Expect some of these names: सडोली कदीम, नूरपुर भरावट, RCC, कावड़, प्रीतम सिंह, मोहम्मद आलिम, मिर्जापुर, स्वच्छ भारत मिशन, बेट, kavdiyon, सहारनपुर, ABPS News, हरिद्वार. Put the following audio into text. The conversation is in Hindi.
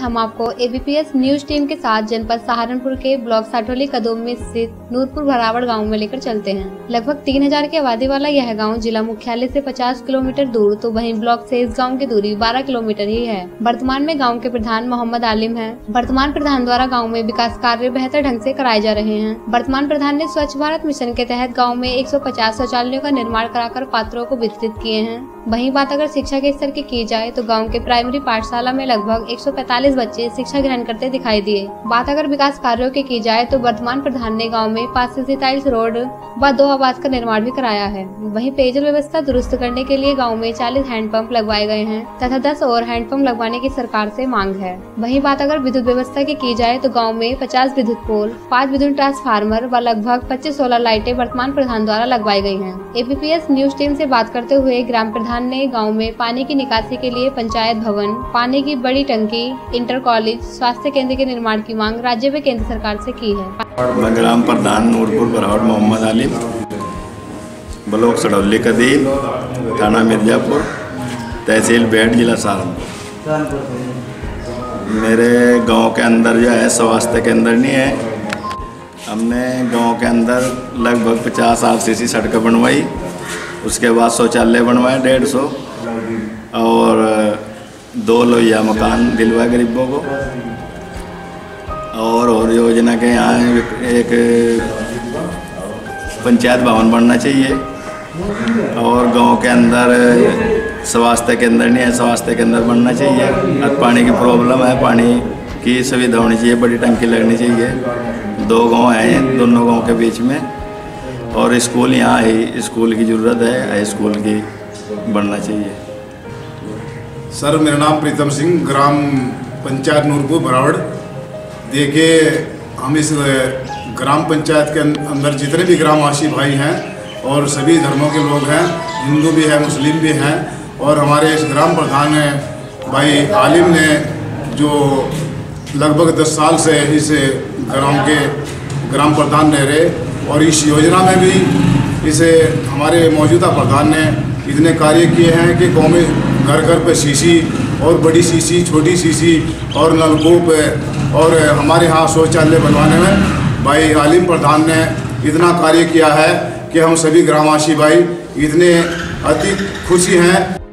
हम आपको ABPS न्यूज टीम के साथ जनपद सहारनपुर के ब्लॉक सडोली कदीम में स्थित नूरपुर भरावट गांव में लेकर चलते हैं। लगभग 3000 की आबादी वाला यह गांव जिला मुख्यालय से 50 किलोमीटर दूर तो वहीं ब्लॉक से इस गांव की दूरी 12 किलोमीटर ही है। वर्तमान में गाँव के प्रधान मोहम्मद आलिम है। वर्तमान प्रधान द्वारा गाँव में विकास कार्य बेहतर ढंग से कराए जा रहे हैं। वर्तमान प्रधान ने स्वच्छ भारत मिशन के तहत गाँव में 150 शौचालयों का निर्माण कराकर पात्रों को वितरित किए हैं। वहीं बात अगर शिक्षा के स्तर की जाए तो गांव के प्राइमरी पाठशाला में लगभग 145 बच्चे शिक्षा ग्रहण करते दिखाई दिए। बात अगर विकास कार्यों की जाए तो वर्तमान प्रधान ने गांव में 500 टाइल्स रोड व 2 आवास का निर्माण भी कराया है। वहीं पेयजल व्यवस्था दुरुस्त करने के लिए गांव में 40 हैंडपंप लगवाए गए हैं तथा 10 और हैंडपंप लगवाने की सरकार से मांग है। वहीं बात अगर विद्युत व्यवस्था की जाए तो गाँव में 50 विद्युत पोल, 5 विद्युत ट्रांसफार्मर व लगभग 25-16 लाइटें वर्तमान प्रधान द्वारा लगवाई गयी है। ABPS न्यूज टीम से बात करते हुए ग्राम प्रधान ने गाँव में पानी की निकासी के लिए पंचायत भवन, पानी की बड़ी टंकी, इंटर कॉलेज, स्वास्थ्य केंद्र के निर्माण की मांग राज्य में केंद्र सरकार से की है। मैं ग्राम प्रधान नूरपुर भरावट मोहम्मद आलिम, ब्लॉक सडोली कदीम, थाना मिर्जापुर, तहसील बेट, जिला सहारनपुर। मेरे गांव के अंदर जो है स्वास्थ्य केंद्र नहीं है। हमने गांव के अंदर लगभग 50 RCC सड़कें बनवाई, उसके बाद शौचालय बनवाए 150 और 2 लोहिया मकान दिलवाए गरीबों को। और योजना के यहाँ एक पंचायत भवन बनना चाहिए। और गांव के अंदर स्वास्थ्य केंद्र नहीं है, स्वास्थ्य केंद्र बनना चाहिए। अब पानी की प्रॉब्लम है, पानी की सुविधा होनी चाहिए, बड़ी टंकी लगनी चाहिए। 2 गांव हैं, दोनों गांव के बीच में। और स्कूल यहाँ ही स्कूल की ज़रूरत है, हाई स्कूल की बनना चाहिए। सर, मेरा नाम प्रीतम सिंह, ग्राम पंचायत नूरपुर भरावट। देखिए, हम इस ग्राम पंचायत के अंदर जितने भी ग्रामवासी भाई हैं और सभी धर्मों के लोग हैं, हिंदू भी हैं, मुस्लिम भी हैं। और हमारे इस ग्राम प्रधान भाई आलिम ने जो लगभग 10 साल से इस ग्राम के ग्राम प्रधान रहे और इस योजना में भी इसे हमारे मौजूदा प्रधान ने इतने कार्य किए हैं कि गाँव में घर पर शीशी और बड़ी शीशी, छोटी शीशी और नलकूप और हमारे यहाँ शौचालय बनवाने में भाई आलिम प्रधान ने इतना कार्य किया है कि हम सभी ग्रामवासी भाई इतने अति खुशी हैं।